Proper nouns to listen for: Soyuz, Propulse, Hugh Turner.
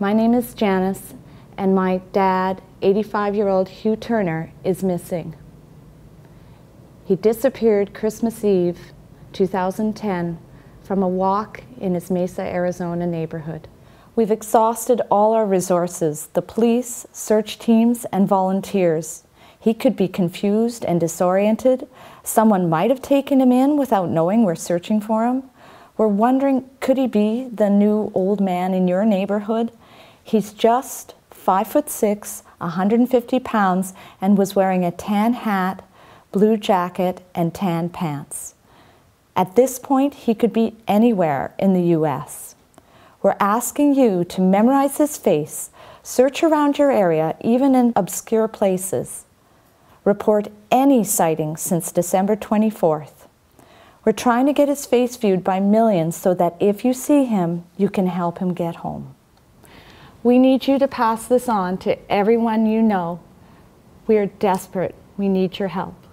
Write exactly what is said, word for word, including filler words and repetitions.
My name is Janice, and my dad, eighty-five-year-old Hugh Turner, is missing. He disappeared Christmas Eve, two thousand ten, from a walk in his Mesa, Arizona neighborhood. We've exhausted all our resources, the police, search teams, and volunteers. He could be confused and disoriented. Someone might have taken him in without knowing we're searching for him. We're wondering, could he be the new old man in your neighborhood? He's just five foot six, one hundred fifty pounds, and was wearing a tan hat, blue jacket, and tan pants. At this point, he could be anywhere in the U S We're asking you to memorize his face, search around your area, even in obscure places. Report any sighting since December twenty-fourth. We're trying to get his face viewed by millions so that if you see him, you can help him get home. We need you to pass this on to everyone you know. We are desperate. We need your help.